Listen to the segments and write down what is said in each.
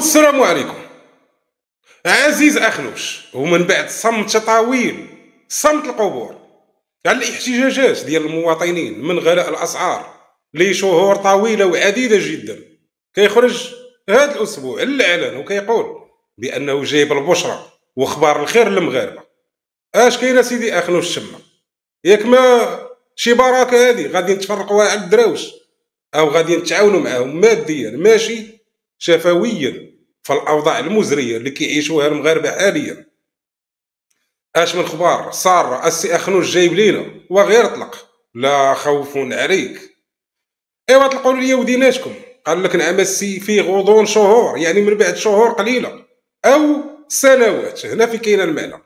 السلام عليكم. عزيز أخنوش ومن بعد صمت شطاويل، صمت القبور على الاحتجاجات ديال المواطنين من غلاء الأسعار لشهور طويلة وعديدة جدا، كيخرج هذا الأسبوع الإعلان وكيقول بأنه جايب البشرة وأخبار الخير للمغاربة. اش كاين سيدي أخنوش تما؟ ياك ما شي بركة هادي غادي نتفرقوها على الدراوش أو غادي نتعاونوا معاهم ماديا ماشي شفويا في الأوضاع المزرية اللي كيعيشوها المغاربة حاليا؟ اش من خبار صار السي أخنوش جايب لينا وغير طلق لا خوف عليك. ايوا تلقوا لي وديناتكم، قال لك نعم السي في غضون شهور، يعني من بعد شهور قليلة أو سنوات. هنا في كاين المعنى،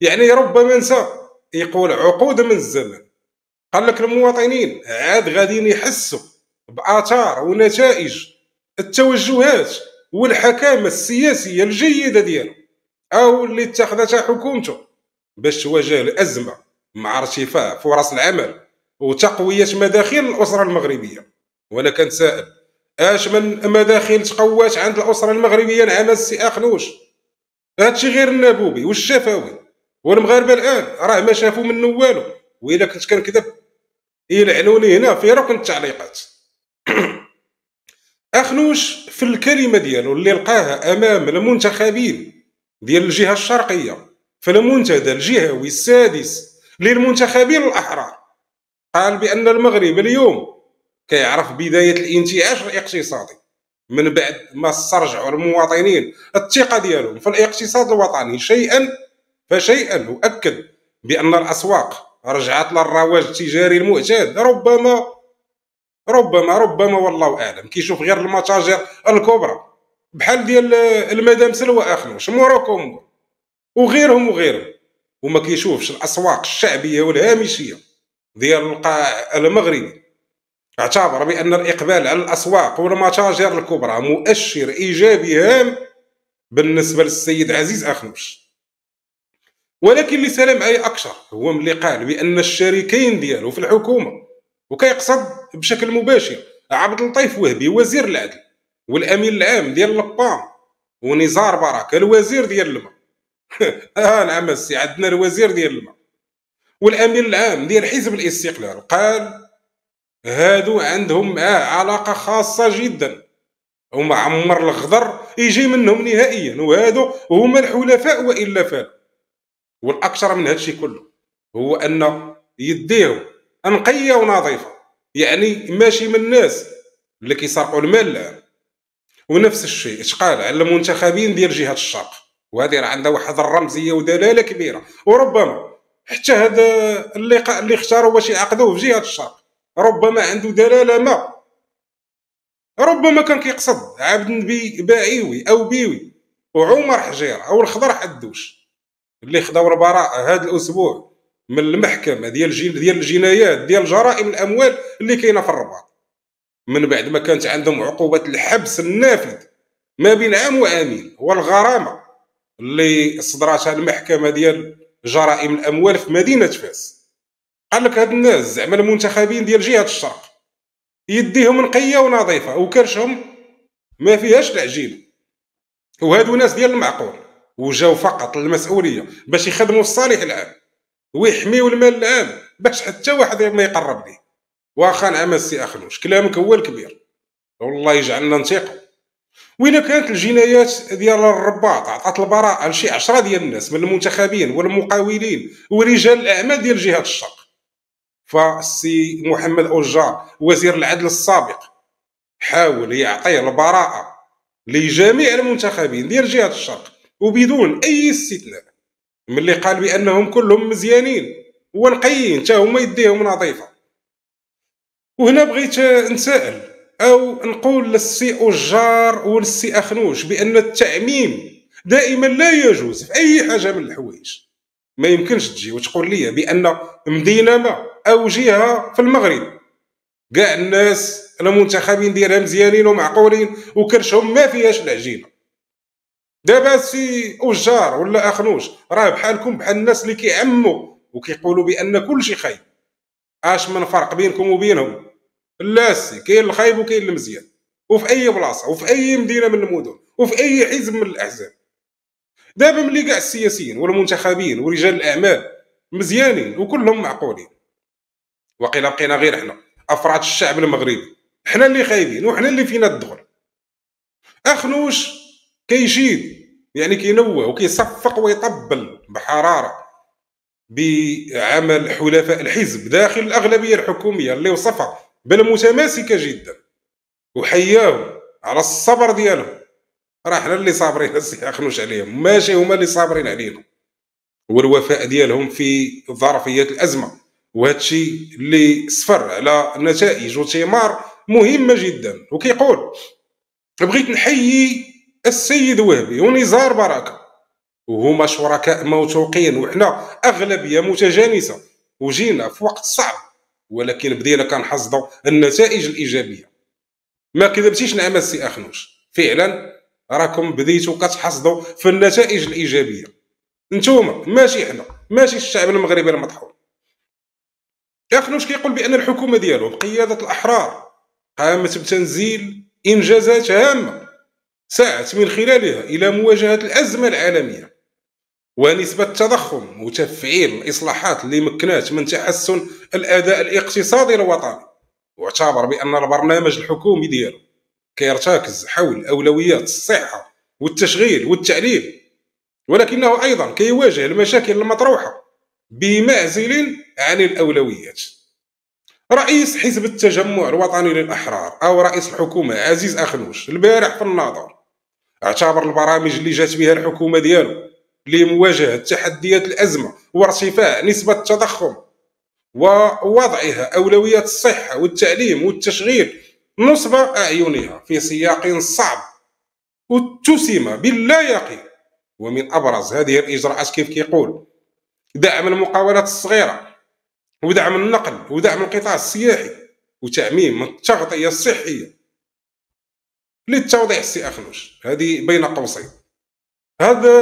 يعني ربما نسى يقول عقود من الزمن. قال لك المواطنين عاد غاديين يحسوا بآثار ونتائج التوجهات والحكامة السياسية الجيدة ديالو أو اللي اتخذتها حكومته باش تواجه الأزمة مع ارتفاع فرص العمل وتقوية مداخل الأسرة المغربية. وأنا كنتسائل اش من مداخل تقوات عند الأسرة المغربية نعم السي أخنوش؟ هادشي غير النابوبي والشفوي، والمغاربة الآن راه ما شافوا منو والو. وإلا كنت كنكذب يلعنوني هنا في ركن التعليقات. أخنوش في الكلمة ديالو اللي لقاها أمام المنتخبين ديال الجهة الشرقية في المنتدى الجهوي السادس للمنتخبين الأحرار، قال بأن المغرب اليوم كيعرف بداية الانتعاش الاقتصادي من بعد ما استرجعوا المواطنين الثقة ديالهم في الاقتصاد الوطني شيئا فشيئا. وأكد بأن الأسواق رجعت للرواج التجاري المعتاد، ربما والله أعلم كيشوف غير المتاجر الكبرى بحال ديال المدام سلوى أخنوش موروكو وغيرهم وما كيشوفش الأسواق الشعبية والهامشية ديال القاع المغربي. اعتبر بأن الإقبال على الأسواق والمتاجر الكبرى مؤشر إيجابي هام بالنسبة للسيد عزيز أخنوش. ولكن اللي سلم عليه أكثر هو ملي قال بأن الشريكين ديالو في الحكومة، وكيقصد بشكل مباشر عبد الطيف وهبي وزير العدل والأمين العام ديال البام ونزار بركة الوزير ديال الماء. نعم السي عندنا الوزير ديال الماء والأمين العام ديال حزب الاستقلال، قال هادو عندهم معاه علاقة خاصة جدا وما عمر الخضر يجي منهم نهائيا، وهادو هما الحلفاء وإلا فال. والأكثر من هادشي كله هو أن يديهم نقية ونظيفة، يعني ماشي من الناس اللي كيسرقوا المال العام. ونفس الشيء اشقال على المنتخبين ديال جهة الشرق، وهذه راه عندها واحد الرمزية ودلالة كبيرة. وربما حتى هذا اللقاء اللي اختاروا باش يعقدوه في جهة الشرق ربما عنده دلالة ما، ربما كان كيقصد عبد النبي بايعوي أو بيوي وعمر حجير أو الخضر حدوش اللي خداو البراءة هذا الأسبوع من المحكمة ديال الجنايات ديال جرائم الأموال اللي كاينة في الرباط، من بعد ما كانت عندهم عقوبة الحبس النافذ ما بين عام وعامين والغرامة اللي صدراتها المحكمة ديال جرائم الأموال في مدينة فاس. قال لك هاد الناس زعما المنتخبين ديال جهة الشرق يديهم نقية ونظيفة وكرشهم ما فيهاش العجيب، وهادو ناس ديال المعقول وجاو فقط للمسؤولية باش يخدموا في الصالح العام ويحميوا المال العام باش حتى واحد ما يقرب ليه. واخا نعم السي أخنوش كلامك هو الكبير، والله يجعلنا نتيقو. وإلا كانت الجنايات ديال الرباط عطات البراءة لشي 10 ديال الناس من المنتخبين والمقاولين ورجال الأعمال ديال جهة الشرق، فالسي محمد أوجار وزير العدل السابق حاول يعطي البراءة لجميع المنتخبين ديال جهة الشرق وبدون أي استثناء، ملي قال بأنهم كلهم مزيانين ونقيين حتى هما يديهم نظيفة. وهنا بغيت نسأل أو نقول للسي أوجار والسي أخنوش بأن التعميم دائما لا يجوز في أي حاجة من الحوايج. ما يمكنش تجي وتقول لي بأن مدينة ما أو جهة في المغرب كاع الناس المنتخبين ديالها مزيانين ومعقولين وكرشهم ما فيهاش العجينة. دابا سي أوجار ولا أخنوش راه بحالكم بحال الناس اللي كيعموا وكيقولوا بأن كلشي خايب. اش من فرق بينكم وبينهم؟ لا سي، كاين الخايب وكاين المزيان. وفي اي بلاصه وفي اي مدينه من المدن وفي اي حزب من الاحزاب. دابا ملي كاع السياسيين والمنتخبين ورجال الاعمال مزيانين وكلهم معقولين، وقيلا بقينا غير حنا افراد الشعب المغربي، حنا اللي خايبين وحنا اللي فينا الدغل. أخنوش كيشيد يعني كينوه وكيصفق ويطبل بحراره بعمل حلفاء الحزب داخل الاغلبيه الحكوميه اللي وصفها بالمتماسكه جدا، وحياهم على الصبر ديالهم. راه حنا اللي صابرين السي أخنوش عليهم، ماشي هما اللي صابرين علينا، والوفاء ديالهم في ظرفيات الازمه، وهادشي اللي صفر على نتائج وثمار مهمه جدا. وكيقول بغيت نحيي السيد وهبي ونزار بركه، وهما شركاء موثوقين وحنا اغلبيه متجانسه، وجينا في وقت صعب ولكن بدينا كنحصدوا النتائج الايجابيه. ما كذبتيش نعم السي أخنوش، فعلا راكم بديتو كتحصدوا في النتائج الايجابيه، نتوما ماشي حنا، ماشي الشعب المغربي المطحون. أخنوش كيقول بان الحكومه ديالو بقياده الاحرار قامت بتنزيل انجازات هامه سعت من خلالها الى مواجهه الازمه العالميه، ونسبه التضخم وتفعيل الاصلاحات اللي مكنات من تحسن الاداء الاقتصادي الوطني. واعتبر بان البرنامج الحكومي ديالو كيرتكز حول اولويات الصحه والتشغيل والتعليم، ولكنه ايضا كيواجه المشاكل المطروحه بمعزل عن الاولويات. رئيس حزب التجمع الوطني للأحرار أو رئيس الحكومة عزيز أخنوش البارح في الناظر اعتبر البرامج اللي جات بها الحكومة ديالو لمواجهة تحديات الأزمة وارتفاع نسبة التضخم ووضعها أولويات الصحة والتعليم والتشغيل نصب أعينها في سياق صعب واتسم باللا يقين. ومن أبرز هذه الإجراءات كيف كيقول دعم المقاولات الصغيرة ودعم النقل ودعم القطاع السياحي وتعميم التغطية الصحية. للتوضيح السي أخنوش، هذه بين قوسين هذا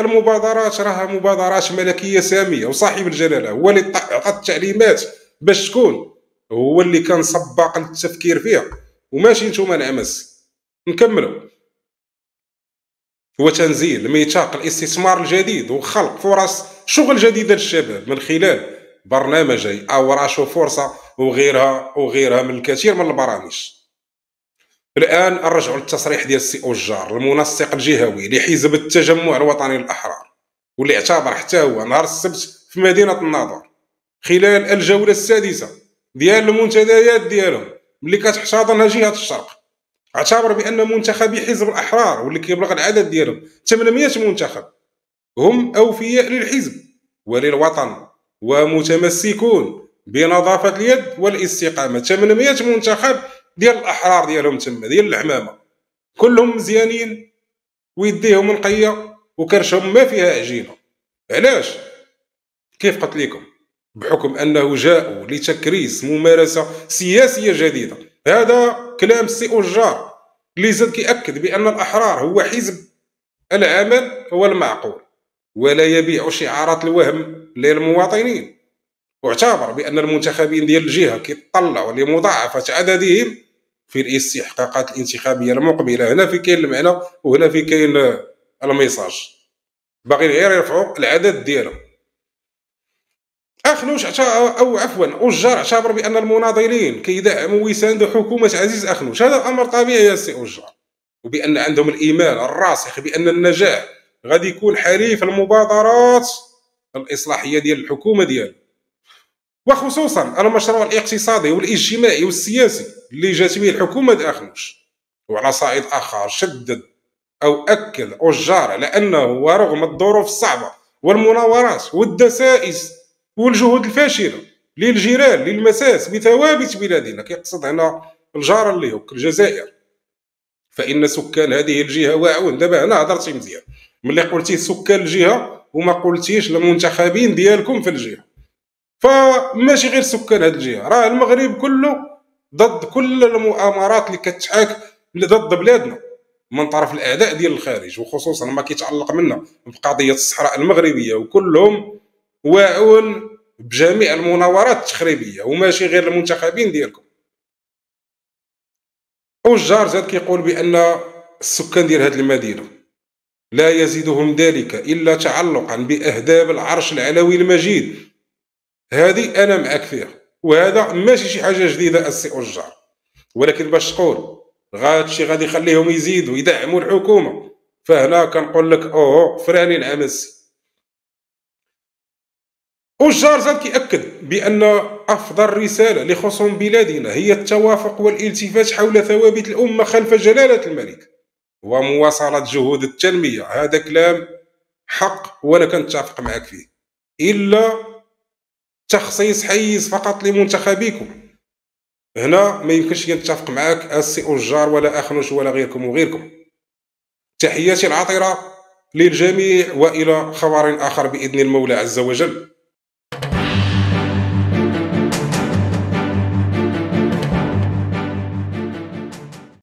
المبادرات راها مبادرات ملكية سامية، وصاحب الجلالة هو اللي عطى التعليمات باش تكون، هو اللي كان سباق للتفكير فيها وماشي نتوما نعمس. نكملوا هو تنزيل ميثاق الاستثمار الجديد وخلق فرص شغل جديدة للشباب من خلال برنامجي أوراش وفرصة وغيرها من الكثير من البرامج. الآن نرجعوا للتصريح ديال السي أوجار المنسق الجهوي لحزب التجمع الوطني للأحرار، واللي اعتبر حتى هو نهار السبت في مدينة الناظور خلال الجولة السادسة ديال المنتديات ديالهم اللي كتحتضنها جهة الشرق، اعتبر بأن منتخبي حزب الأحرار واللي كيبلغ العدد ديالهم 800 منتخب هم أوفياء للحزب وللوطن ومتمسكون بنظافة اليد والاستقامة. 800 منتخب ديال الأحرار ديالهم تما ديال العمامة كلهم مزيانين ويديهم نقية وكرشهم ما فيها عجينة. علاش؟ كيف قلت لكم، بحكم أنه جاءوا لتكريس ممارسة سياسية جديدة. هذا كلام السي أوجار اللي زاد كيأكد بأن الأحرار هو حزب العمل هو المعقول ولا يبيع شعارات الوهم للمواطنين، واعتبر بأن المنتخبين ديال الجهة كيطلعوا لمضاعفة عددهم في الاستحقاقات الانتخابية المقبلة. هنا في كاين المعنى وهنا في كاين الميساج، باغي غير يرفعوا العدد ديالهم. أخنوش أوجار اعتبر بأن المناضلين كيدعموا ويساندوا حكومة عزيز أخنوش، هذا أمر طبيعي يا سي أوجار، وبأن عندهم الإيمان الراسخ بأن النجاح غادي يكون حليف المبادرات الإصلاحية ديال الحكومة ديالو، وخصوصا المشروع الاقتصادي والاجتماعي والسياسي اللي جات به الحكومة أخنوش. وعلى صعيد آخر شدد أو أكد أوجار على أنه ورغم الظروف الصعبة والمناورات والدسائس والجهود الفاشلة للجيران للمساس بثوابت بلادنا، كيقصد هنا الجارة اللي هو الجزائر، فإن سكان هذه الجهة واعون. دابا هنا هضرتي مزيان ملي قلتي سكان الجهة وما قلتيش المنتخبين ديالكم في الجهه، فماشي غير سكان هاد الجهه، راه المغرب كله ضد كل المؤامرات اللي كتحاك ضد بلادنا من طرف الاعداء ديال الخارج، وخصوصا ما كيتعلق منا بقضيه الصحراء المغربيه، وكلهم واعون بجميع المناورات التخريبيه وماشي غير المنتخبين ديالكم. أوجار زاد كيقول بأن السكان ديال هذه المدينة لا يزيدهم ذلك إلا تعلقا بأهداب العرش العلوي المجيد. هذه أنا معك فيها، وهذا ماشي شي حاجة جديدة السي أوجار، ولكن باش تقول هادشي غادي يخليهم يزيدوا يدعموا الحكومة، فهنا كنقول لك أوه فراني العمسي. أوجار زاد كيأكد بأن أفضل رسالة لخصوم بلادنا هي التوافق والالتفات حول ثوابت الأمة خلف جلالة الملك ومواصلة جهود التنمية. هذا كلام حق وأنا كنتفق معك فيه، إلا تخصيص حيز فقط لمنتخبيكم، هنا ما يمكنش نتفق معك السي أوجار ولا أخنوش ولا غيركم وغيركم. تحياتي العطرة للجميع وإلى خبر آخر بإذن المولى عز وجل.